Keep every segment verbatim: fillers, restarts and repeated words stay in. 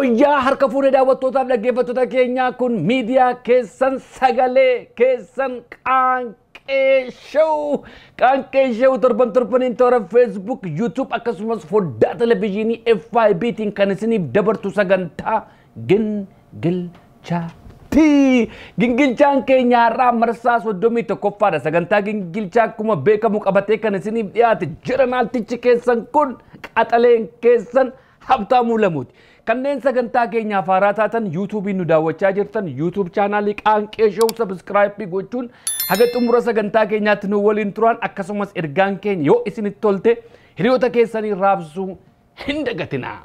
Guyyaa harka fuudhee daawwattootaaf dhaggeeffattoota keenyaa kun miidiyaa keessan sagalee keessan Qaanqee Show Qaanqee Show torban torbaniin toora Facebook, YouTube akkasumas foddaa televezyiinii F I B tiin kan isiniif dabartu sagantaa Gingilchaati. Gingilchaan keenyaa irraa marsaa soddomii tokkoffaadha. Sagantaa Gingilchaa akkuma beekamu qabatee kan isiniif dhiyaate jira naaltichi keessan kun qaxaleen keessan Habtaamuu Lamuuti. Kanneen sagantaa keenyaaf haaraa taatan YouTube nu daawwachaa jirtan YouTube chaanaalii Qaanqee Show subscribe gochuun haga xumura sagantaa keenyaatti nu waliin turan akkasumas ergaan keenya yoo isinitti tolte hiriyoota keessanii raabsuu hin dagatinaa.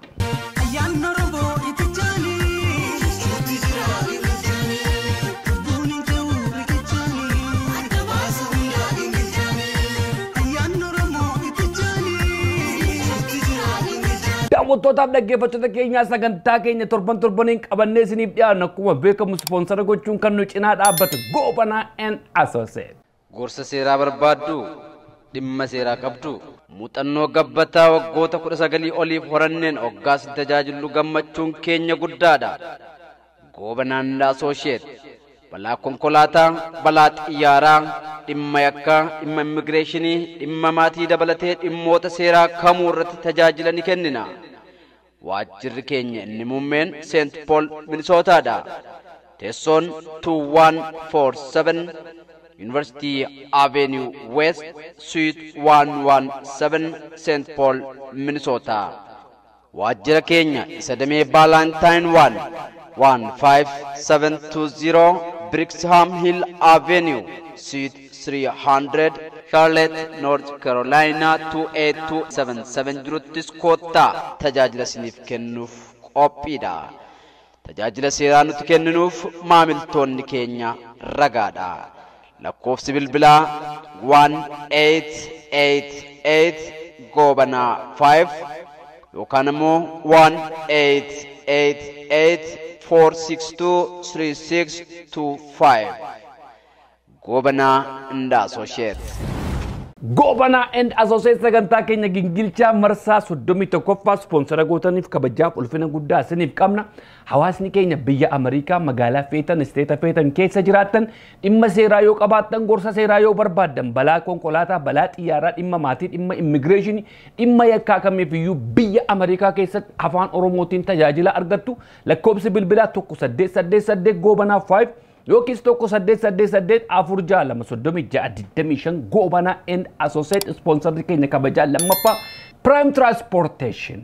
Daawwattoota dhaggeeffattoota keenya sagantaa keenya torban torbaniin qabannee isiniif dhiyaanna. Akkuma beekamu sponsor gochuun kan nu cinaa dhaabbatu Goobana and Associates. Gorsa seeraa barbaaddu dhimma seeraa qabdu muuxannoo gabbataa waggoota kudha sagalii oliif horanneen hoggaas tajaajillu gammachuun keenya guddaadha. Goobana and Associates balaa konkolaataa, balaa xiyyaaraa, dhimma yakkaa, dhimma immigireeshinii, dhimma maatii dabalatee dhimmoota seeraa kamuu irratti tajaajila ni kennina. Waajjirri keenya inni muummeen Saint Paul, Minnesota. Teessoon two one four seven University Avenue West, Suite one one seven, Saint Paul, Minnesota. Waajjira keenya isa damee Valentine one one five seven two zero Brixham Hill Avenue, Suite three hundred, Charlotte, North Carolina two eight two seven seven jiruttis koottaa tajaajila siniif kennuuf qophiidha. Tajaajila seeraa nuti kennuuf maamiltoonni keenya ragaadha. Lakkoofsi bilbilaa one eight eight eight Goobana five yookaan immoo one eight eight eight four six two three six two five. Goobana and Associates. Goobana and Associates sagantaa keenya Gingilchaa marsaa soddomii tokkoffaa sponsora gootaniif kabajaaf ulfina guddaa isiniif qabna. Hawaasni keenya biyya Ameerikaa magaalaa feetan, isteeta feetan keessa jiraatan dhimma seeraa yoo qabaatan, gorsa seeraa yoo barbaadan, balaa konkolaataa, balaa xiyyaaraa, dhimma maatii, dhimma immigireeshinii, dhimma yakkaa kamiifiyyuu biyya Ameerikaa keessatti afaan Oromootiin tajaajila argattu. Lakkoofsi bilbilaa one eight eight eight Goobana five Yokis toko sadet sadet sadet afurja lama sodomi jadi demishan Goobana and Associates sponsor dikenyek kabaja lama pa Prime Transportation.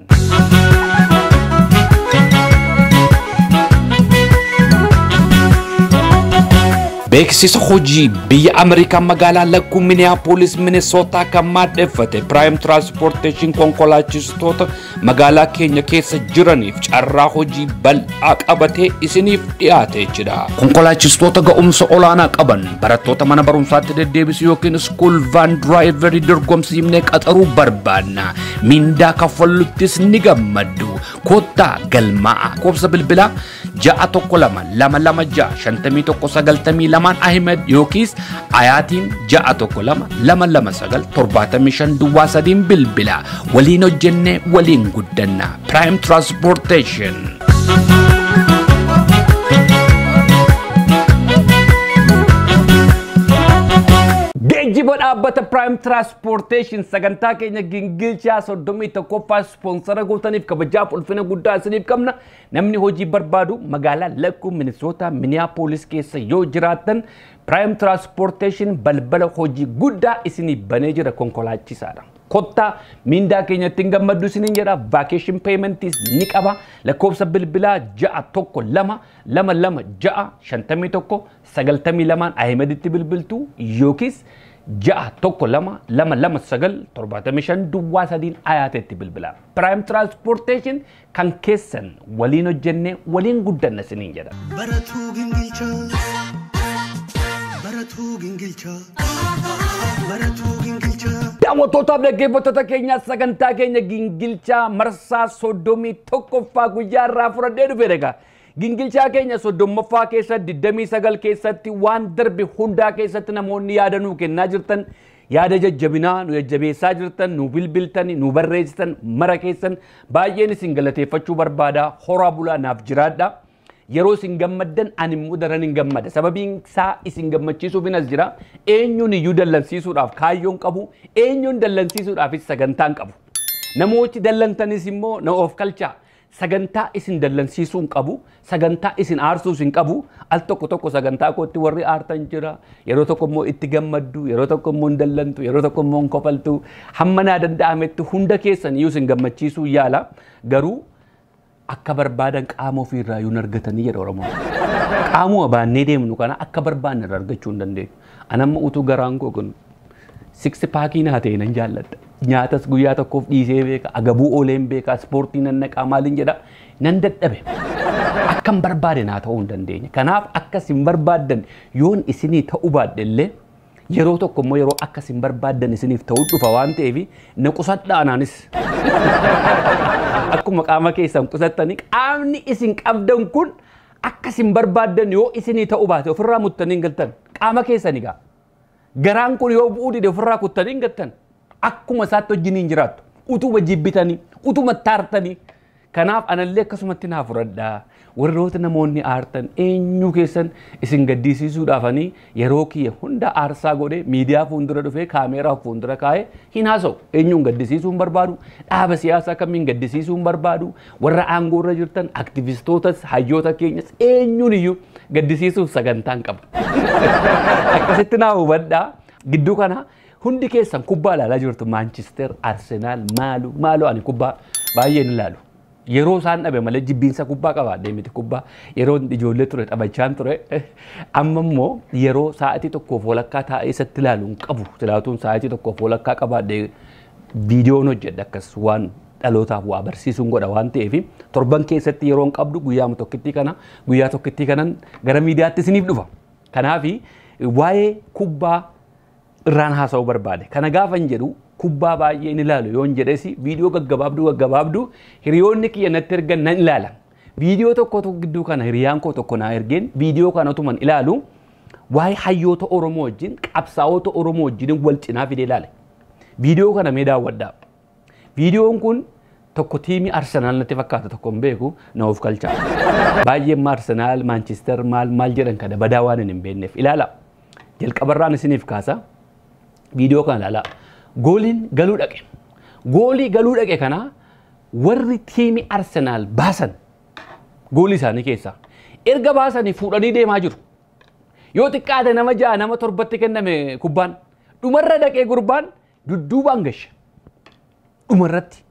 Beeksisa hojii biyya Ameerikaa magaalaa Lakkuu Minneapolis Minnesota kan maddeeffate Prime Transportation konkolaachistoota magaalaa keenya keessa jiraniif carraa hojii bal'aa qabatee isiniif dhiyaatee jira. Konkolaachistoota ga'umsa olaanaa qaban, barattoota mana barumsaatti deddeebisuu yookiin school van driverii dorgomsiifnee qaxaruu barbaadna. Mindaa kaffalluuttis ni gammaddu. Koottaa galmaa. Lakkoofsa bilbilaa six one two two two six five one nine five two Laman Ahmed Yokis Ayatin Jaatokolama Laman Lamasagal Torbata Mission Duwasadin Bilbila Walino Jenne Walin Guddana Prime Transportation. Geejjiba dhaabbata Prime Transportation sagantaa keenya Gingilchaa soddomii tokkoffaa sponsora gootaniif kabajaaf ulfina guddaa isiniif qabna. Namni hojii barbaadu magaalaa Lakkuu Minnesota Minneapolis keessa yoo jiraatan Prime Transportation balbala hojii guddaa isinii banee jira konkolaachisaadha. Kottaa mindaa keenyatti gammaddu isiniin jedha. Vacation paymentis ni qaba. Lakkoofsa bilbilaa six one two two six five one nine five two Ahmeditti bilbiltu yookiis six one two two six five one nine five two Ayatetti bilbilaa. Prime Transportation kan keessan waliin hojjennee waliin guddanna isiniin jedha. Baratuu Gingilchaa Baratuu Gingilchaa Baratuu Gingilchaa daawwattoota dhaggeeffattoota keenya sagantaa keenya Gingilchaa marsaa soddomii tokkoffaa guyyaa irraa fudhadhee dhufe egaa. Gingilchaa keenya soddomaffaa keessatti twenty-nine keessatti waan darbe hundaa keessatti namoonni yaadanuu kennaa jirtan yaada jabina nu jabeesaa jirtan nu bilbiltan nu barreessan marakeessan baay'een isin galateeffachuu barbaada horaa bulaa naaf jiraadha yeroo isin gammaddan ani mudaran hin gammada sababiin isaa isin gammachiisuuf hin as jira eenyuun iyyuu dallansiisuudhaaf kaayyoon qabu eenyuun dallansiisuudhaaf sagantaan qabu namooti dallantanis immoo no of culture sagantaa isin dallansiisuun qabu sagantaa isin aarsuus hin qabu al tokko tokko sagantaa kootti warri aartan jira yeroo tokko immoo itti gammaddu yeroo tokko immoo dallantu yeroo tokko immoo kofaltu hammanaa danda'ametti hunda keessan iyyuu isin gammachiisuu yaala garuu akka barbaadan qaama ofii irraa yoon argatanii jedha Oromoon. Qaamuma baannee deemnu kana akka barbaanne irraa argachuu hin dandeenyu. Ani amma utuu garaan koo kun siksi paakii naa ta'e nan jaalladha. Nyaatas guyyaa tokkoof dhiisee beeka, agabuu oolee hin beeka, ispoortii nan naqaa maaliin jedha nan dadhabe. Akkam barbaade naa ta'uu hin dandeenye. Kanaaf akkas hin barbaaddan yoon isinii ta'uu baadde illee yeroo tokko immoo yeroo akkas hin barbaaddan isiniif ta'uu dhufa waan ta'eef naqusadhaa anaanis. Aku makama keesam kusattani qaamni isin qabdan kun akkas hin barbaaddan yoo isinii ta'uu baate ofirraa muttanii hin galtan qaama keessanii gaa garaan kun yoo bu'uu dide ofirraa kuttanii hin galtan akkuma isaatti wajjiniin jiraattu utuma jibbitanii utuma taartanii kanaaf anallee akkasumatti naa furadhaa warroota namoonni aartan eenyu keessan isin gaddisiisuudhaafanii yeroo kiyya hunda aarsaa godhee miidiyaa fuuldura dhufee kaameeraa fuuldura kaa'ee hin haasa'u eenyuun gaddisiisuu hin barbaadu dhaaba siyaasaa kamiin gaddisiisuu hin barbaadu warra aangoo irra jirtan aktiivistootas hayyoota keenyas eenyuun iyyuu gaddisiisuuf sagantaan qabu akkasitti naa hubadhaa gidduu kana hundi keessan kubbaa ilaalaa jirtu Manchester Arsenal maalu maalu ani kubbaa baay'een ilaalu. Yeroo isaan dhabe malee jibbinsa kubbaa qabaadhee miti kubbaa yeroo ijoollee ture taphachaan ture amma immoo yeroo sa'aatii tokkoof walakkaa taa'ee isatti ilaaluun qabu silaatuun sa'aatii tokkoof walakkaa qabaadhee viidiyoon hojjedha akkas waan dhalootaaf waa barsiisuun godha waan ta'eef torban keessatti yeroon qabdu guyyaama tokkittii kana guyyaa tokkittii kanan gara miidiyaatti isiniif dhufa. Kanaaf waa'ee kubbaa irraan haasa'uu barbaade kana gaafan jedhu kubbaa baay'een ilaalu yoon jedhesi viidiyoo gaggabaabduu gaggabaabduu hiriyoonni kiyya natti ergan nan ilaala viidiyoo tokkotu gidduu kana hiriyaan koo tokko naa ergeen viidiyoo kana utuman ilaalu waa'ee hayyoota Oromoo wajjin qabsaa'ota Oromoo wajjin wal cinaa fidee ilaale viidiyoo kana mee daawwadhaa viidiyoon kun tokko tiimii Arsenaal natti fakkaata tokko hin beeku na of galchaa baay'een Arsenaal Manchester maal maal jedhan kada badaa waan hin beekneef ilaala jalqabarraan isiniif kaasa viidiyoo kana ilaalaa. Golin galu dhaqe goolii galuu dhaqe kana warri tiimi Arsenal baasan goolii isaanii keessaa erga baasanii fuudhanii deemaa jiru yoo xiqqaate nama ja'a nama torbatti kenname kubbaan dhumarra dhaqee gurbaan dudduubaan gashe dhumarratti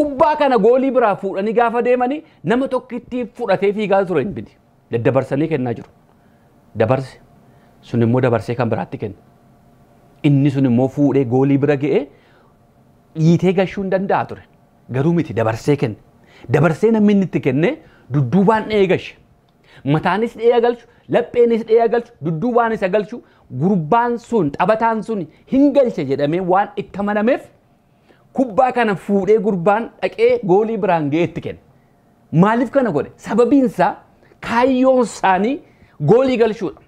kubbaa kana goolii biraa fuudhanii gaafa deemanii nama tokkitti fudhatee fiigaa ture hin bidi daddabarsanii kennaa jiru dabarse sun immoo dabarsee kan biraatti kenna. Inni sun immoo fuudhee goolii bira ga'ee dhiitee gashuu hin danda'a ture. Garuu miti dabarsee kenne. Dabarsee namni inni itti kenne dudduubaan dha'ee gashe. Mataanis dha'ee galchu, lapheenis dha'ee galchu, dudduubaanis galchu. Gurbaan sun taphataan sun hin galche jedhamee waan itti amanameef kubbaa kana fuudhee gurbaan dhaqee goolii biraan ga'ee itti kenne. Maaliif kana godhe? Sababiin isaa kaayyoon isaanii goolii galchuudha.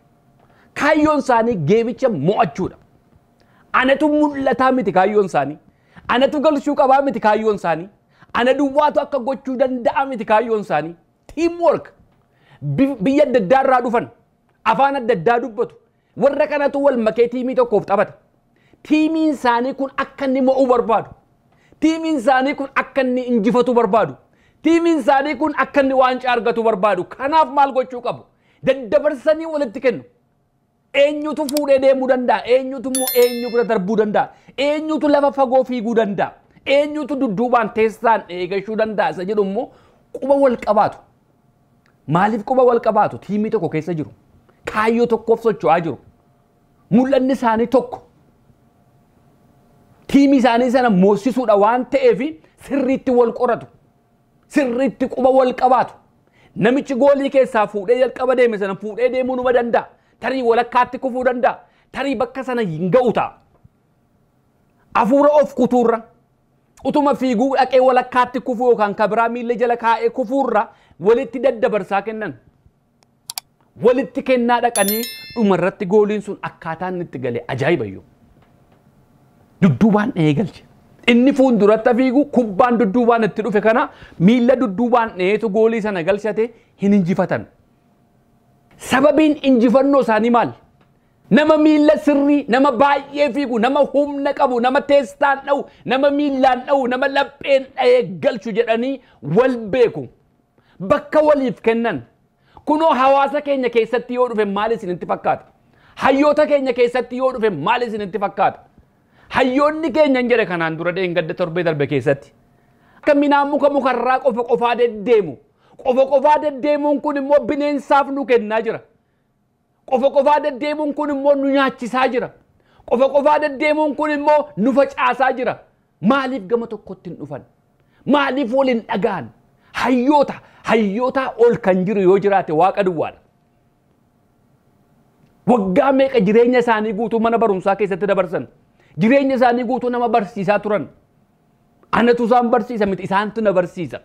Kaayyoon isaanii geemicha mo'achuudha. Anatu mul'ataa miti kaayyoon isaanii anatu galchuu qabaa miti kaayyoon isaanii ana duwwaatu akka gochuu danda'a miti kaayyoon isaanii team work biyya adda irraa dhufan afaan adda addaa dubbatu warra kanatu wal makee tiimii tokkoof taphata tiimiin isaanii kun akka inni mo'uu barbaadu tiimiin isaanii kun akka inni injifatu barbaadu tiimiin isaanii kun akka inni waancaa argatu barbaadu kanaaf maal gochuu qabu daddabarsanii walitti kennu. Eenyutu fuudhee deemuu danda'a? Eenyutu immoo eenyu bira darbuu danda'a? Eenyutu lafa fagoo fiiguu danda'a? Eenyutu dudduubaan teessaan eegachuu danda'a? Isa jedhu immoo quba wal qabaatu. Maaliif quba wal qabaatu? Tiimii tokko keessa jiru. Kaayyoo tokkoof socho'aa jiru. Mul'anni isaanii tokko. Tiimii isaanii sana moosisuudha waan ta'eef sirriitti wal qoratu. Sirriitti quba wal qabaatu. Namichi goolii keessaa fuudhee jalqaba deeme sana fuudhee deemuu numa danda'a. Tarii walakkaatti kufuu danda'a. Tarii bakka sana hin ga'u ta'a. Afuura of kutuurra utuma fiiguu dhaqee walakkaatti kufuu yookaan kabiraa miilla jala kaa'ee kufuurra walitti daddabarsaa kennan. Walitti kennaa dhaqanii dhumarratti gooliin sun akkaataan itti galee ajaa'ibayyuu. dudduwaan eegalche inni fuun duratta fiigu kubbaan dudduwaan itti dhufe kana miilla dudduwaan dheetu goolii sana galchate hin injifatan. Sababiin injifannoo isaanii maal? Nama miilla sirrii, nama baay'ee fiigu, nama humna qabu, nama teestaan dha'u, nama miillaan dha'u, nama lapheen eegalchu jedhanii wal beeku. Bakka waliif kennan. Kunoo hawaasa keenya keessatti yoo dhufe maal isinitti fakkaata? Hayyoota keenya keessatti yoo dhufe maal isinitti fakkaata? Hayyoonni keenya jira kanaan dura deengadda torbee darbe keessatti akka minaa muka mukarraa qofa qofaa deddeemu qofa qofaa deddeemuun kun immoo bineensaaf nu kennaa jira. Qofa qofaa deddeemuun kun immoo nu nyaachisaa jira. Qofa qofaa deddeemuun kun immoo nu facaasaa jira. Maaliif gama tokkotti hin dhufan? Maaliif waliin dhagaan? Hayyoota hayyoota ol kan jiru yoo jiraate waaqa duwwaadha. Waggaa meeqa jireenya isaanii guutuu mana barumsaa keessatti dabarsan. Jireenya isaanii guutuu nama barsiisaa turan. Anatu isaan barsiisa miti isaantu na barsiisa.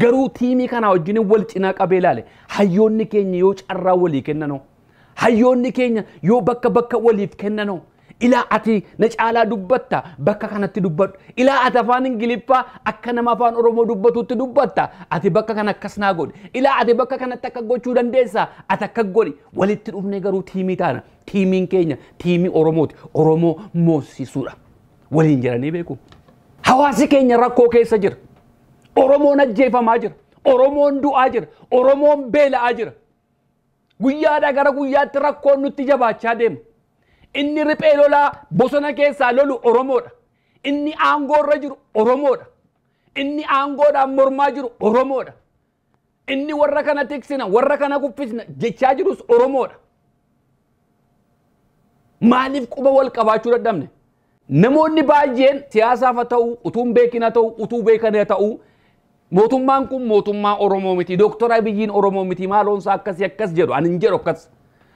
Garuu tiimii kana wajjin wal cinaa qabee laale hayyoonni keenya yoo carraa walii kennanoo. Hayyoonni keenya yoo bakka bakka waliif kennanoo. Ilaa ati na caalaa dubbatta bakka kanatti dubbadhu. Ilaa ati afaan Ingiliffaa akka nama afaan Oromoo dubbatutti dubbatta ati bakka kana akkas naa godhi. Ilaa ati bakka kanatti akka gochuu dandeessaa ati akka godhi. Walitti dhufnee garuu tiimii taana. Tiimiin keenya tiimii Oromooti. Oromoo moosisuudha. Waliin jiranii beeku. Hawaasi keenya rakkoo keessa jira. Oromoon ajjeefamaa jira. Oromoon du'aa jira. Oromoon beela'aa jira. Guyyaadhaa gara guyyaatti rakkoon nutti jabaachaa deema. Inni riphee lolaa bosona keessaa lolu Oromoodha. Inni aangoorra jiru Oromoodha. Inni aangoodhaan mormaa jiru Oromoodha. Inni warra kana tiksina warra kana kuffisna jechaa jirus Oromoodha. Maaliif quba wal qabaachuu dadhabne? Namoonni baay'een siyaasaaf ta'u utuun beekina ta'u utuu beekane ta'u mootummaan kun mootummaa Oromoo miti. Doktor Abiyyiin Oromoo miti maaloonsa akkasii akkas jedhu ani hin jedhu akkas.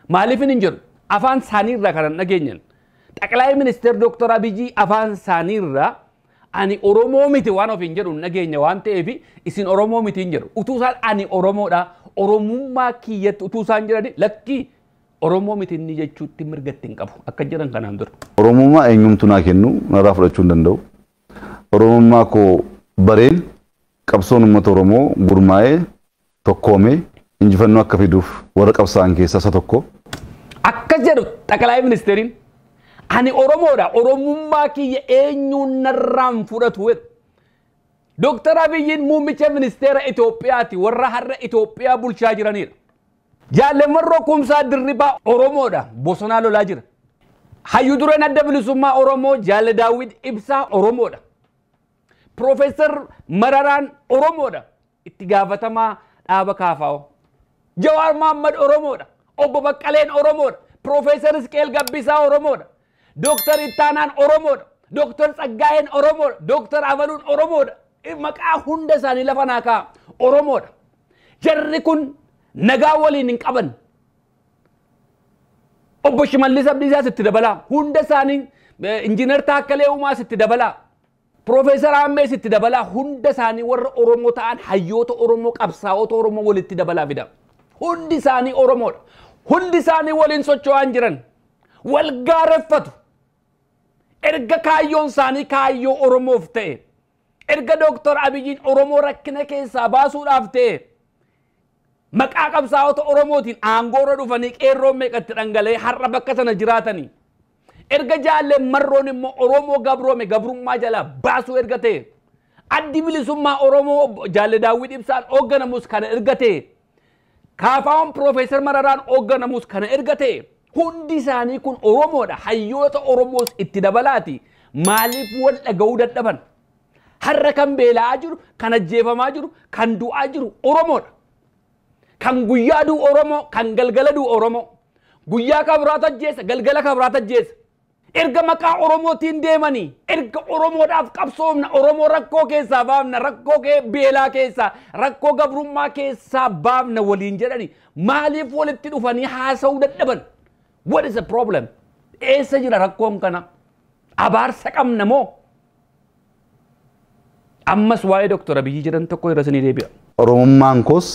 Maaliif hin jedhu? Afaan isaaniirraa kanan dhageenyan. Xaqilaayi ministeer Doktor Abiyyi afaan isaaniirraa ani Oromoo miti waan ofiin jedhu dhageenya waan ta'eef isin Oromoo miti hin jedhu. Utuu isaan ani Oromoodha Oromummaa kiyyatti utuu isaan jedhani lakkii Oromoo miti inni jechuutti mirgatti hin qabu akka jedhan kanaan dura. Oromummaa eenyumtu naa kennu narraa fudhachuu hin danda'u. Oromummaa koo bareen qabsoon uummata Oromoo gurmaa'ee tokkoomee injifannoo akka fiduuf warra qabsaa'an keessaa isa tokko. Akkas jedhu xaqilaayi ministeeriin ani Oromoodha Oromummaa kiyya eenyuun narraan fudhatu jedhu. Doktor Abiyyiin muummicha ministeera Itoophiyaati warra har'a Itoophiyaa bulchaa jiranidha. Jaalamman Rokumsaa Dirribaa Oromoodha bosonaa lolaa jira. Hayyuu dureen adda bilisummaa Oromoo Jaala Daawit Ibsaa Oromoodha. Piroofeesar Mararaan Oromoodha. Itti gaafatamaa dhaaba Kaafaa. Jawaar Mohaammed Oromoodha. Obbo Baqqaleen Oromoodha. Piroofeesar Isqeel Gabbisaa Oromoodha. Dooktar Ittaanaan Oromoodha. Dooktar Tsaggaa'een Oromoodha. Dooktar Abaluun Oromoodha. Maqaa hunda isaanii lafa naa kaa'a Oromoodha. Jarri kun nagaa waliin hin qaban. Obbo Shimallis Abdiisaas itti dabalaa. Hunda isaanii Injiinar Taakkalee Uumaas itti dabalaa. Piroofeesar Ammees itti dabalaa. Hunda isaanii warra Oromoo ta'an hayyoota Oromoo qabsaa'ota Oromoo walitti dabalaa fida. Hundi isaanii Oromoodha. Hundi isaanii waliin socho'aan jiran wal gaareffatu. Erga kaayyoon isaanii kaayyoo Oromoof ta'e, erga Doktor Abiyyiin Oromoo rakkina keessaa baasuudhaaf ta'e, maqaa qabsaa'ota Oromootiin aangoorra dhufanii qeerroo meeqatti dhangala'ee har'a bakka sana jiraatanii, erga jaalammarroon immoo Oromoo gabroome gabrummaa jalaa baasuu erga ta'e, addi bilisummaa Oromoo Jaala Daawit Ibsaan hoogganamus kana erga ta'e, Kaafaan Piroofeesar Mararaan hoogganamus kana erga ta'e hundi isaanii kun Oromoodha. Hayyoota Oromoos itti dabalaati. Maaliif wal dhaga'uu dadhaban? Har'a kan beela'aa jiru, kan ajjeefamaa jiru, kan du'aa jiru Oromoodha. Kan guyyaa du'u Oromoo, kan galgala du'u Oromoo. Guyyaa kabraata ajjeessa, galgala kabraata ajjeessa. Erga maqaa Oromootiin deemanii, erga Oromoodhaaf qabsoomna, Oromoo rakkoo keessaa baafna, rakkoo beelaa keessaa, rakkoo gabrummaa keessaa baafna waliin jedhanii maaliif walitti dhufanii haasa'uu dadhaban? What is the problem? Eessa jira rakkoon kana? Abaarsa qabna moo? Ammas waa'ee Doktor Abiyyi jedhan tokko irra isinii deebi'a. Oromummaan koos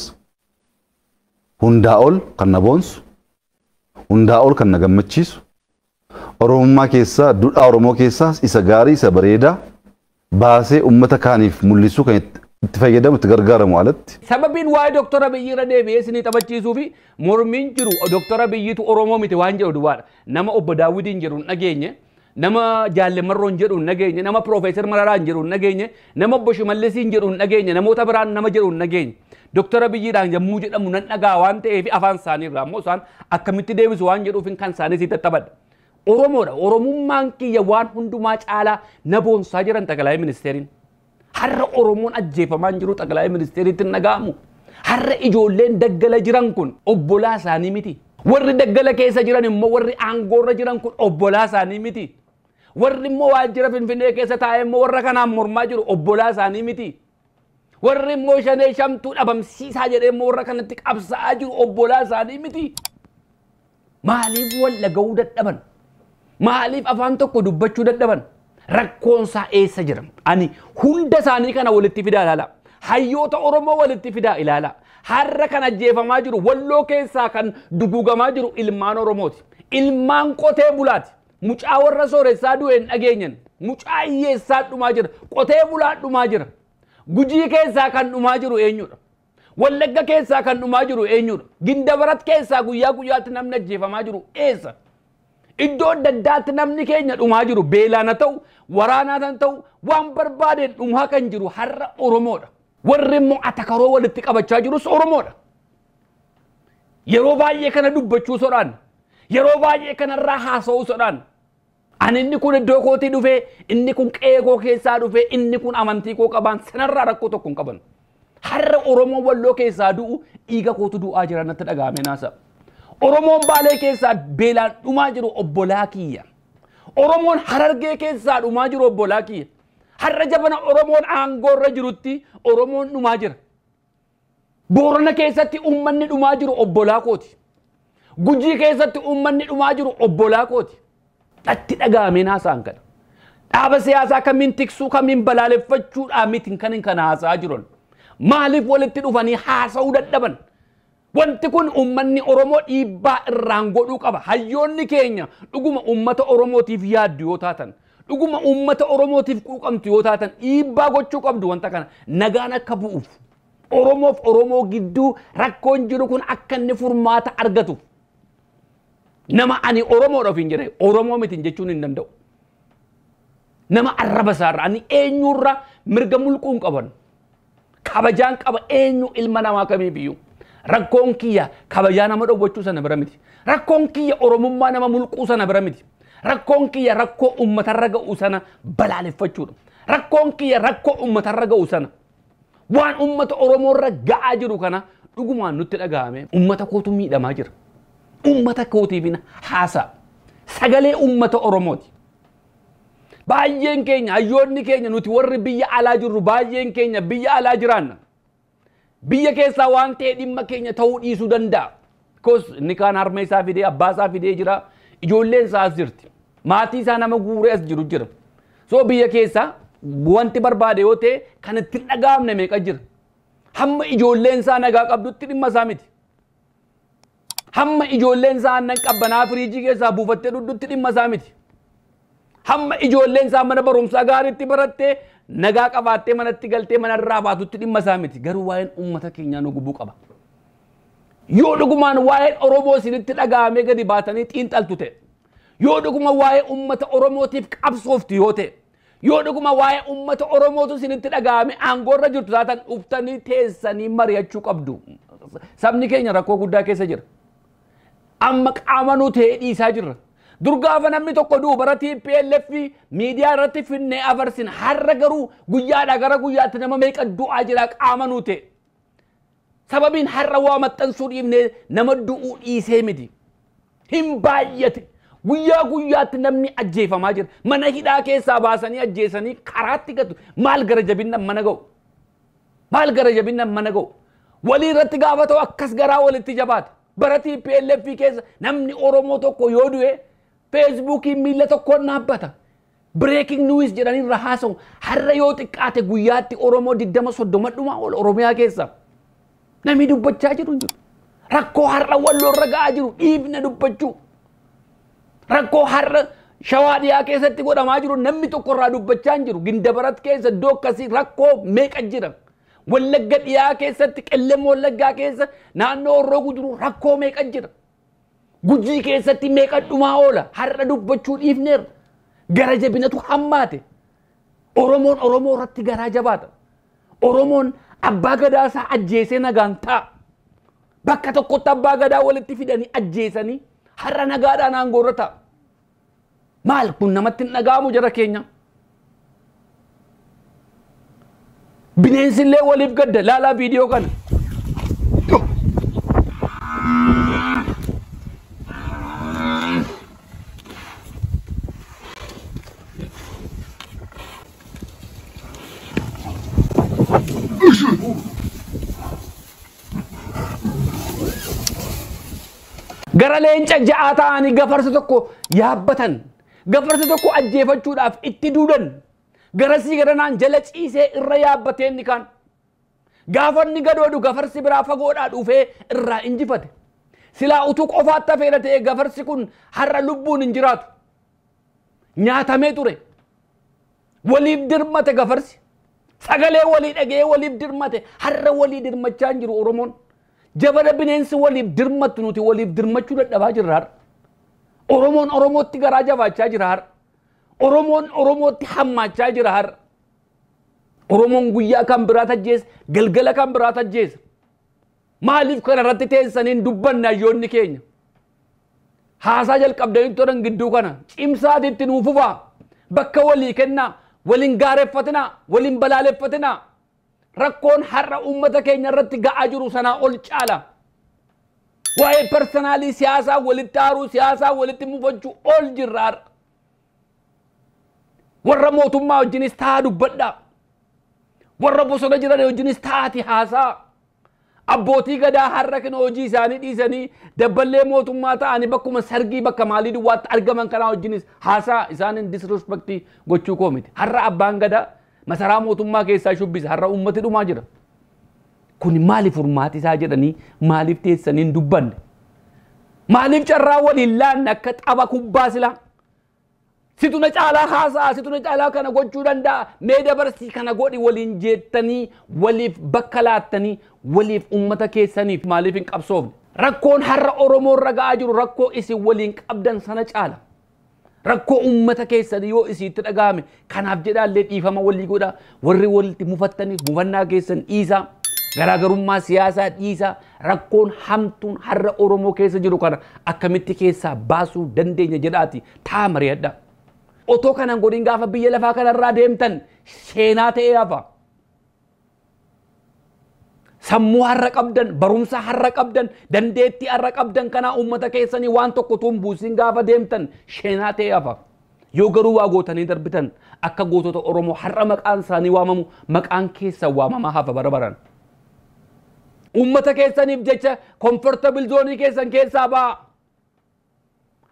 hundaa ol kan na boonsu, hundaa ol kan na gammachiisu. Oromoo keessa, duudhaa Oromoo keessaas isa gaarii isa bareedaa baasee uummata kaaniif mul'isuu kan itti fayyadamutti gargaaramu alatti. Sababiin waa'ee Doktor Abiyyi irra deebi'ee isin taphachiisuu fi mormiin jiru Doktor Abiyyitu Oromoo miti waan jedhu duwwaadha. Nama obbo Daawud hin jedhu hin dhageenye, nama Jaallamarroo hin jedhu hin dhageenye, nama Piroofeesar Mararaa hin jedhu hin dhageenye, nama obbo Shimallis hin jedhu hin dhageenye, namoota biraan nama jedhu hin dhageenye. Doktor Abiyyi dhaan jammuu jedhamu nan dhagaa waan ta'eef afaan isaanii irraa immoo isaan akkamitti deebisu waan jedhuufiin kan isaanii sitti taphadha. Oromoodha. Oromummaan kiyya waan hundumaa caalaa na boonsaa jiran xagalaayi ministeeriin. Har'a Oromoon ajjeefamaan jiru xagalaayi ministeeriitti naga'amu. Har'a ijoolleen daggala jiran kun obbolaa isaanii miti. Warri daggala keessa jiran immoo warri aangoorra jiran kun obbolaa isaanii miti. Warri immoo waajjira Finfinnee keessa taa'e immoo warra kanaan mormaa jiru obbolaa isaanii miti. Warri immoo shanee shamtuu dhabamsiisaa jedhee immoo warra kanatti qabsaa'aa jiru obbolaa isaanii miti. Maaliif wal dhaga'uu dadhaban? Maaliif afaan tokko dubbachuu dadhaban? Rakkoonsaa eessa jira? Ani hunda isaanii kana walitti fidaa ilaala. Hayyoota Oromoo walitti fidaa ilaala. Har'a kan ajjeefamaa jiru walloo keessaa kan duguugamaa jiru ilmaan Oromooti. Ilmaan qotee bulaati. Mucaa warra sooressaa du'e hin dhageenyan. Mucaa hiyyeessaa dhumaa jira. Qotee bulaa dhumaa jira. Gujii keessaa kan dhumaa jiru eenyudha? Wallagga keessaa kan dhumaa jiru eenyudha? Gindabarat keessaa guyyaa guyyaatti namni ajjeefamaa jiru eessa? Iddoo daddaatti namni keenya dhumaa jiru beelaan haa ta'u, waraanaan haa ta'u, waan barbaadeen dhumaa kan jiru har'a Oromoodha. Warri immoo atakaroo walitti qabachaa jirus Oromoodha. Yeroo baay'ee kana dubbachuu sodaan, yeroo baay'ee kanarraa haasa'uu sodaan. Ani inni kun iddoo kootii dhufee, inni kun qeegoo keessaa dhufee, inni kun amantii koo qabaan sanarraa rakkoo tokko hin qaban. Har'a Oromoo walloo keessaa du'u dhiiga kootu du'aa jira natti dhaga'ame naasa. Oromoon Baalee keessaa beelaan dhumaa jiru obbolaa kiyya. Oromoon Harargee keessaa dhumaa jiru obbolaa kiyya. Har'a jabana Oromoon aangoorra jirutti Oromoon dhumaa jira. Boorana keessatti uummanni dhumaa jiru obbolaa kooti. Gujii keessatti uummanni dhumaa jiru obbolaa kooti. Dhatti dhaga'ameen haasa'an kana. Dhaaba siyaasaa kamiin tiksuu kamiin balaaleffachuudhaa mitiin kan hin kana haasa'aa jiran. Maaliif walitti dhufanii haasa'uu dadhaban? Wanti kun uummanni Oromoo dhiibbaa irraan godhuu qaba. Hayyoonni keenya dhuguma uummata Oromootiif yaaddu yoo taatan, dhuguma uummata Oromootiif quuqamtu yoo taatan dhiibbaa gochuu qabdu wanta kana nagaan akka bu'uuf. Oromoof Oromoo gidduu rakkoon jiru kun akka inni furmaata argatuuf. Nama ani Oromoodhaaf hin jedhe Oromoo miti jechuun hin danda'u. Nama arraba isaarra ani eenyurra mirga mulquun qaban. Kabajaan qaba eenyu ilma namaa kamii biyyuu. Rakkoon kiyya kabajaa nama dhowwachuu sana bira miti. Rakkoon kiyya Oromummaa nama mulquu sana bira miti. Rakkoon kiyya rakkoo uummatarra ga'uu sana balaaleffachuudha. Rakkoon kiyya rakkoo uummatarra ga'uu sana. Waan uummata Oromoorra ga'aa jiru kana dhugumaan nutti dhaga'ame. Uummata kootu miidhamaa jira. Uummata kootiifin haasaa. Sagalee uummata Oromooti. Baay'een keenya hayyoonni keenya nuti warri biyya alaa jirru baay'een keenya biyya alaa jiraanna. Biyya keessaa waan ta'e dhimma keenya ta'uu dhiisuu danda'a. Kos inni kaan harma isaa fidee abbaa isaa fidee jira. Ijoolleen isaas jirti. Maatii isaa nama guuree as jiru jira. So biyya keessaa wanti barbaade yoo ta'e kan itti dhaga'amne meeqa jira. Hamma ijoolleen isaa nagaa qabdutti dhimma isaa miti. Hamma ijoolleen isaa aannan qabbanaa firiijii keessaa buufattee dhudhutti dhimma isaa miti. Hamma ijoolleen isaa mana barumsaa gaariitti barattee nagaa qabaattee manatti galtee manarraa baatutti dhimma isaa miti. Garuu waa'een uummata keenyaa nu gubuu qaba. Yoo dhugumaan waa'een Oromoo isinitti dhaga'amee gadi baatanii xiinxaltu ta'e, yoo dhuguma waa'ee uummata Oromootiif qabsooftu yoo ta'e, yoo dhuguma waa'ee uummata Oromootu isinitti dhaga'amee aangoorra jirtu taatan dhuftanii teessanii mari'achuu qabdu. Sabni keenya rakkoo guddaa keessa jira. Amma qaama nu ta'ee dhiisaa jirra. Durgaafa namni tokko duubaratiin P L F miidiyaa irratti finnee afarsin har'a garuu guyyaadhaa gara guyyaatti nama meeqa du'aa jira qaama nuu ta'e. Sababiin har'a waa maxxansuu dhiifnee nama du'uu dhiisee miti. Hin baay'ate. Guyyaa guyyaatti namni ajjeefamaa jira. Mana hidhaa keessaa baasanii ajjeesanii karaatti gatu. Maal gara jabinnaan mana ga'u? Maal gara jabinnaan mana ga'u? Walii irratti gaafa ta'u akkas garaa walitti jabaata. Baratiin P L F keessa namni Oromoo tokko yoo du'e Facebookiin miila tokkoon dhaabbata. Breaking news jedhanii rahaasamu. Har'a yoo xiqqaate guyyaatti Oromoo diddama soddoma dhumaa ol Oromiyaa keessa. Namni dubbachaa jiru hin jiru. Rakkoo har'a walloorra ga'aa jiru dhiifna dubbachuu. Rakkoo har'a Shawaadiyaa keessatti godhamaa jiru namni tokko irraa dubbachaa hin jiru. Gindabaraat keessa dookasi rakkoo meeqa jira? Wallagga dhiyaa keessatti qillemoo Wallaggaa keessa naannoo rogu jiru rakkoo meeqa jira? Gujii keessatti meeqa dhumaa oola? Har'a dubbachuu dhiifneerra. Gara jabinatu hammaate. Oromoon Oromoo irratti garaa jabaata. Oromoon abbaa gadaa isaa ajjeesee nagaan ta'a. Bakka tokkotti abbaa gadaa walitti fidanii ajjeesanii har'a nagaadhaan aangoo irra ta'a. Maal kun namatti nagaamu jara keenya. Bineensillee waliif gadda laalaa viidiyoo kana. Gara leenca ja'a ta'anii gafarsa tokko yaabbatan. Gafarsa tokko ajjeefachuudhaaf itti duudan garasii garanaan jala ciisee irra yaabbateen kan gaafanni gadoodu gafarsi biraa fagoodhaa dhufee irraa injifate silaa utuu qofaatti hafeera ta'ee gafarsi kun har'a lubbuun hin jiraatu nyaatamee ture waliif dirmate gafarsi sagalee walii dhagee waliif dirmate har'a walii dirmachaa hin jiru Oromoon jabada bineensi waliif dirmattu nuti waliif dirmachuu dadhabaa jirra har'a. Oromoon Oromootti garaa jabaachaa jira har'a. Oromoon Oromootti hammaachaa jira har'a. Oromoon guyyaa kan biraa ajjeesa, galgala kan biraa ajjeesa. Maaliif kana irratti teessanii dubbanna hayyoonni keenya? Haasaa jalqabdanii tolan gidduu kana cimsaatti itti nuu fufaa. Bakka walii kennaa, waliin gaareffatinaa, waliin balaaleffatinaa. Rakkoon har'a uummata keenya irratti ga'aa jiru sanaa ol caala. Wae personali siasa walitti haaruu siyaasa walitti mufachuu ol jirra. Warra mootummaa wajjinis taa'aa dubbadhaa. Warra bosona jiran wajjinis taa'aati haasaa. Abbootii gadaa har'a kana hojii isaanii dhiisanii dabballee mootummaa ta'anii bakkuma sargii bakka maalii duwwaatti argaman kana wajjinis haasaa isaaniin disrespecti gochuu koo miti. Har'a abbaan gadaa masaraa mootummaa keessaa shubbisa har'a uummati dhumaa jira. Kuni maaliif furmaati isaa jedhanii maaliif teessaniin dubbanne maaliif carraa waliin laanne akka tapha kubbaa silaa situna caalaa haasaa situna caalaa kana gochuu danda'a mee dabarsii kana godhi waliin jeettanii waliif bakka laattanii waliif uummata keessaniif maaliif hin qabsoofne rakkoon har'a Oromoo irra ga'aa jiru rakkoo isin waliin qabdan sana caala rakkoo uummata keessanii yoo isiitti dhaga'ame kanaaf jedhaallee dhiifama walii godha warri walitti mufattanii mufannaa keessan dhiisaa. Garaagarummaa siyaasaa dhiisaa rakkoon hamtuun har'a Oromoo keessa jiru kana akkamitti keessaa baasuu dandeenya jedhaati ta'a mari'adha. Otoo kanaan godhin gaafa biyya lafaa kanarraa deemtan seenaa ta'ee hafa. Sammuu har'a qabdan, barumsa har'a qabdan, dandeettii har'a qabdan kanaa uummata keessanii waan tokko utuu hin buusin gaafa deemtan seenaa ta'ee hafa. Yoo garuu waa gootanii darbitan akka gootota Oromoo har'a maqaan isaanii waamamu maqaan keessa waamamaa hafa barabaran. Uummata keessaniif jecha comfortable zoonii keessan keessaa ba'a.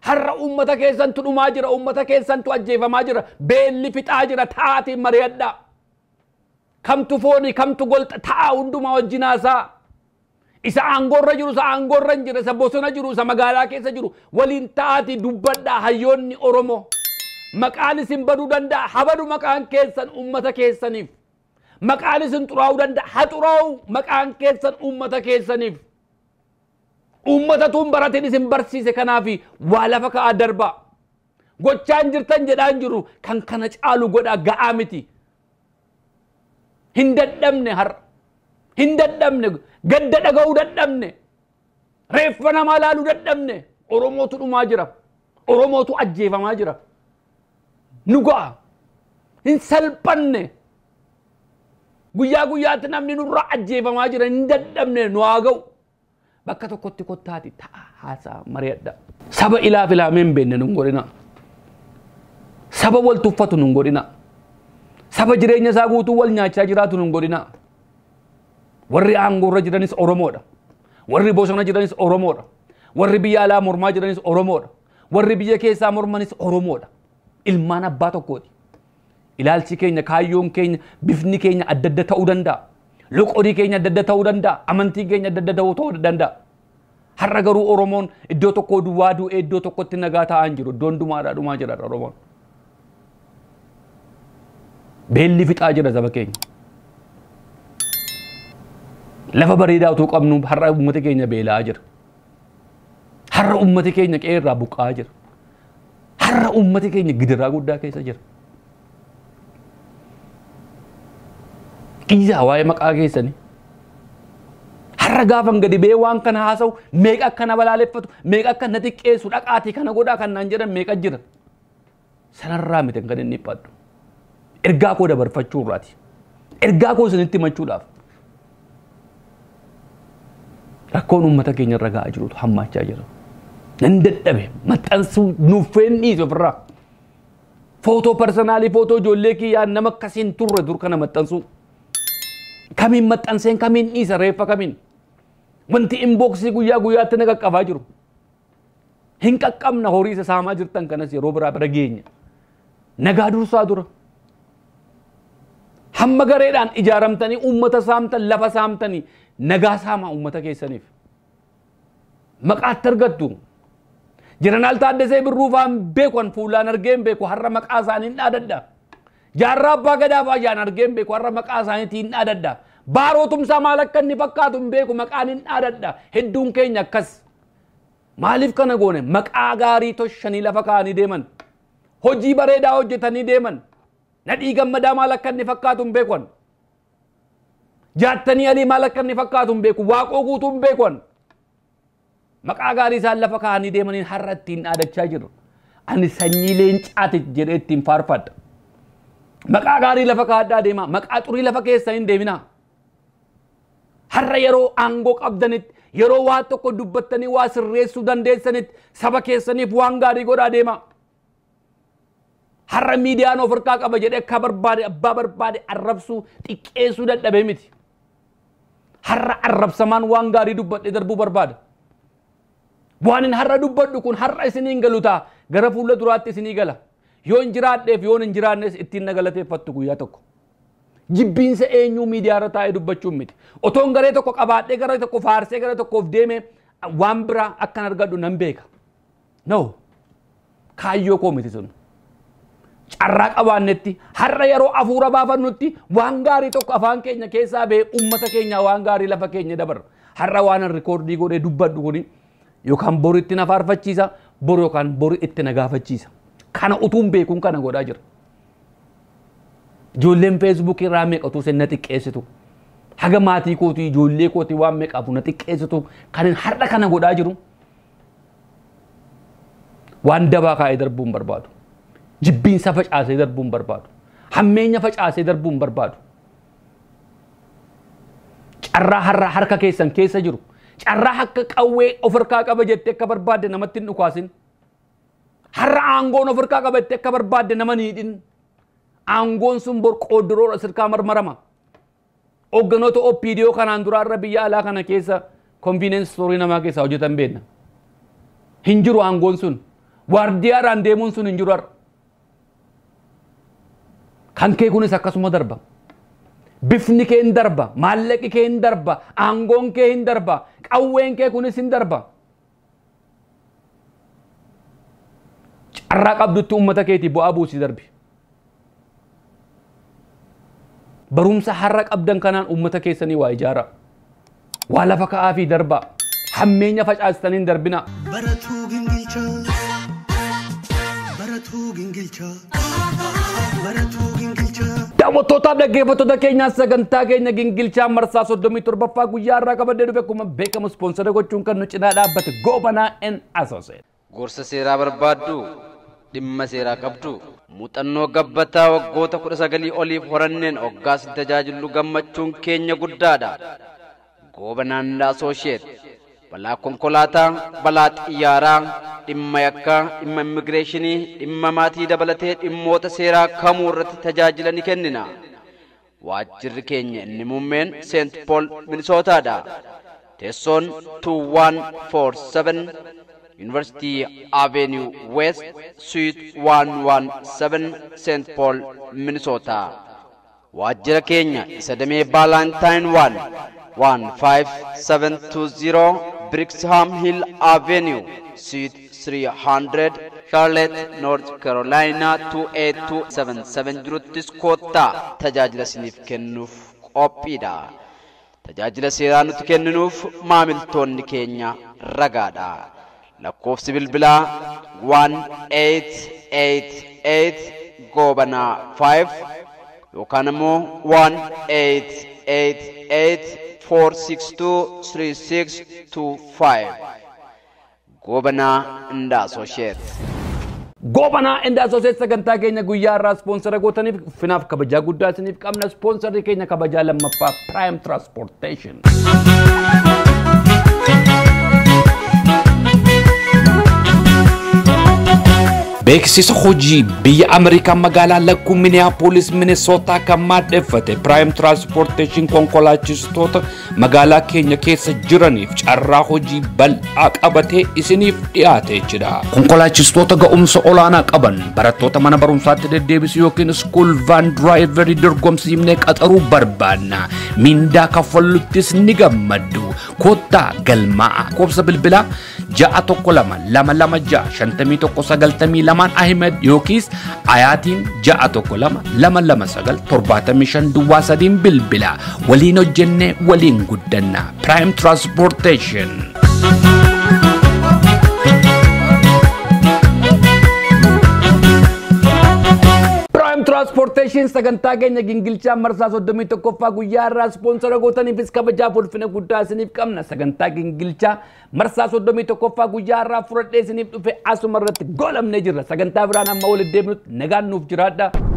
Har'a uummata keessantu dhumaa jira, uummata keessantu ajjeefamaa jira, beelli fixaa jira ta'aatiin mari'adha. Kamtu foonii kamtu golxa ta'a hundumaa wajjin haasaa. Isa aangoo irra jiru, isa aangoo irra hin jirre, isa bosona jiru, isa magaalaa keessa jiru waliin ta'aatii dubbadhaa hayyoonni Oromoo. Maqaan isin baduu danda'a, habadu maqaan keessan uummata keessaniif. Maqaan isin xuraa'uu danda'a haa xuraa'u maqaan keessan uummata keessaniif uummatatuun barateen isin barsiise kanaaf waa lafa ka'aa darbaa gochaa hin jirtan jedhaa hin jiru kan kana caalu godhaa ga'aa miti hin dadhabne har'a hin dadhabne gadda dhaga'uu dadhabne reeffa namaa laaluu dadhabne Oromootu dhumaa jira Oromootu ajjeefamaa jira nu ga'a hin salphanne. Guyyaa guyyaatti namni nurraa ajjeefamaa jira hin dadhabne nu haa ga'u. Bakka tokkotti kottaati ta'a haasaa mari'adha. Saba ilaaf ilaamee hin beekne nu hin godhina. Saba wal tuffatu nu hin godhina. Saba jireenya isaa guutuu wal nyaachaa jiraatu nu hin godhina. Warri aangoo irra jiranis Oromoodha. Warri bosona jiranis Oromoodha. Warri biyya alaa mormaa jiranis Oromoodha. Warri biyya keessaa mormanis Oromoodha. Ilmaan abbaa tokkooti. Ilaalchi keenya kaayyoon keenya bifni keenya adda adda ta'uu danda'a. Loqodii keenya adda adda ta'uu danda'a. Amantii keenya adda adda ta'uu danda'a. Har'a garuu Oromoon iddoo tokkoo duwwaa du'ee iddoo tokkotti nagaa ta'aa hin jiru. Iddoon dumaadhaa dhumaa jira Oromoon. Beelli fixaa jira saba keenya. Lafa bareedaa utuu qabnu har'a uummata keenya beelaa jira. Har'a uummata keenya qeerraa buqqaa jira. Har'a uummata keenya gidiraa guddaa keessa jira. Qiyyyaa waa'ee maqaa keessanii. Har'a gaafan gadi ba'ee waan kana haasa'u meeqa akkana balaaleffatu meeqa akkana xiqqeessu dhaqaatii kana godhaa kan naan jedhan meeqa jira. Sanarraa miti kan inni fadhu. Ergaa koo dabarfachuurraati. Ergaa koo isinitti himachuudhaaf. Rakkoon uummata keenya irra ga'aa jirutu hammaachaa jira. Nan dadhabe maxxansuu nuffeen dhiisu ofirraa. Footoo parsanaalii footoo ijoollee kiyyaa nama akkasiin turre dur kana maxxansuu. Kamiin maxxanseen kamiin dhiisa reeffa kamiin. Wanti inbooksii guyyaa guyyaatti na qaqqabaa jiru. Hin qaqqabna horii isa saamaa jirtan kanas yeroo biraa bira geenya. Nagaa dursaa dura. Hamma gareedhaan ijaaramtanii uummata saamtan lafa saamtanii. Nagaa saamaa uummata keessaniif maqaatti argattu Jeneraal Taaddasaa Birruu fa'aan beekan fuulaan argee beeku har'a maqaa isaanii hin dhaadadha. Jaarraa Abbaa Gadaa fa'aan argee beeku har'a maqaa isaaniitii hin dhaadadha. Baarootumsaa maal akka inni fakkaatu hin beeku maqaan hin dhaadadha. Hedduun keenya akkas maaliif kana goone maqaa gaarii toshanii lafa kaa'anii deeman hojii bareedaa hojjetanii deeman nadhii gammadaa maal akka inni fakkaatu hin beekan. Jaattanii alii maal akka inni fakkaatu hin beeku waaqoo guutuu hin beekan. Maqaa gaarii isaan lafa kaa'anii deemaniin har'a ittiin dhaadachaa jiru. Ani sanyii leencaati jedhee ittiin faarfadha. Maqaa gaarii lafa kaa'adhaa deemaa. Maqaa xurii lafa keessan hin deeminaa. Har'a yeroo aangoo qabdanitti yeroo waa tokko dubbattanii waa sirreessuu dandeessanitti saba keessaniif waan gaarii godhaa deemaa. Har'a miidiyaan ofirraa qaba jedhee akka barbaade abbaa barbaade arrabsuu xiqqeessuu dadhabee miti. Har'a arrabsamaan waan gaarii dubbadhee darbuu barbaada. Waanin har'a dubbadhu kun har'a isiniin galu ta'a. Gara fuula duraatti isinii gala. Yoo hin jiraadheef yoo hin jiraannes ittiin na galateeffattu guyyaa tokko. Jibbiinsa eenyuu miidiyaarra taa'ee dubbachuun miti. Otoon garee tokko qabaadhee gara tokko faarsee gara tokkoof deemee waan biraa akkan argadhu nan beeka. No. Kaayyoo koo miti sun. Carraa qabaannetti har'a yeroo afuura baafannutti waan gaarii tokko afaan keenya keessaa ba'ee uummata keenya waan gaarii lafa keenya dabarra. Har'a waan rikoordii godhee dubbadhu kuni yookaan boru itti na faarfachiisa boru yookaan boru itti na gaafachiisa. Kana utuun beekuun kana godhaa jira. Ijoolleen Facebook irraa meeqatu isin na xiqqeessitu. Haga maatii kootii ijoollee kootii waan meeqaafu na xiqqeessitu kan har'a kana godhaa jiru. Waan dabaa kaa'ee darbuun barbaadu. Jibbiinsa facaasee darbuun barbaadu. Hammeenya facaasee darbuun barbaadu. Carraa har'a harka keessan keessa jiru. Carraa akka qawwee ofirraa qaba jettee akka barbaadde namatti hin dhukaasin. Har'a aangoon ofirraa qaba jettee akka barbaadde nama hin hidhin. Aangoon sun borqoo duroodha sirkaa marmarama. Hoogganoota O P D kanaan duraarra biyya alaa kana keessa konfiineensi soorii namaa keessa hojjetan beekna. Hin jiru aangoon sun. Waardiyaaraan deemuun sun hin jiru har'a. Kan kee kunis akkasuma darba. Bifni kee hin darba. Maallaqi kee hin darba. Aangoon kee hin darba. Qawween kee kunis hin darba. Carraa qabdutti uummata keetii bu'aa buusii darbi. Barumsa har'a qabdan kanaan uummata keessanii waa ijaara. Waa lafa ka'aafii darba. Hammeenya facaasitaniin darbina. Baratuu gingilcha. Baratuu gingilcha. Daawwattoota dhaggeeffattoota keenyaa sagantaa keenya gingilchaa marsaa soddomii torbaffaa guyyaa irraa qabannee dhufe akkuma beekamu spoonsara gochuun kan nu cinaa dhaabbate Gobanaa and Associates. Gorsa seeraa barbaaddu dhimma seeraa qabdu muuxannoo gabbataa waggoota kudha sagalii oliif horanneen hoggaa isin tajaajillu gammachuun keenya guddaadha. Gobanaa and Associates balaa konkolaataa, balaa xiyyaaraa, dhimma yakkaa, dhimma immigireeshinii, dhimma maatii dabalatee dhimmoota seeraa kamuu irratti tajaajila ni kennina. Waajjirri keenya inni muummeen Saint Paul Minnesootaadha. Teessoon two one four seven University Avenue West Suite one one seven Saint Paul Minnesota. Waajjira keenya isa damee Valentine one one five seven two zero Brixham Hill Avenue, Suite three hundred, Charlotte, North Carolina two eight two seven seven jirutti iskoota tajaajila isiniif kennuuf qophiidha. Tajaajila seeraa nuti kennuuf maamiltoonni keenya ragaadha. Lakkoofsi bilbilaa one eight eight eight goobana five yookaan immoo one eight eight eight four six two three six two five goobana Indaaso Sheet. Gobana Enda Associates sagantaa keenya guyyaa irraa sponsorii gootaniif finaaf kabaja guddaa isiniif qabna. Sponsorii keenya kabaja lammaffaa Prime Transportation. Beeksisa hojii biyya Ameerikaa magaalaa lakkuu Minneapolis Minnesota kan maddeeffate Prime Transportation konkolaachistoota magaalaa keenya keessa jiraniif carraa hojii bal'aa qabatee isiniif dhiyaatee jira. Konkolaachistoota ga'umsa olaanaa qaban barattoota mana barumsaatti deddeebisuu yookiin school van driver dorgomsiifne qaxaruu barbaanna. Mindaa kaffalluuttis ni gammaddu. Koottaa galmaa qoobsa bilbilaa six one two two two six five one nine five two Laman Ahmed Yokis Ayatin Jaatokolama Lama Lama Sagal Torbata Mission Duwasadin Bilbila Walino Jenne Walin Guddana Prime Transportation. Transportation sagantaa keenya gingilchaa marsaa soddomii tokkoffaa guyyaa irraa sponsorii gootaniifis kabaja fulfina guddaa isiniif qabna. Sagantaa gingilchaa marsaa soddomii tokkoffaa guyyaa irraa fudhadhee isiniif dhufe asuma irratti golamnee jirra. Sagantaa biraan amma waliin deemnutti nagaan nuuf jiraadha.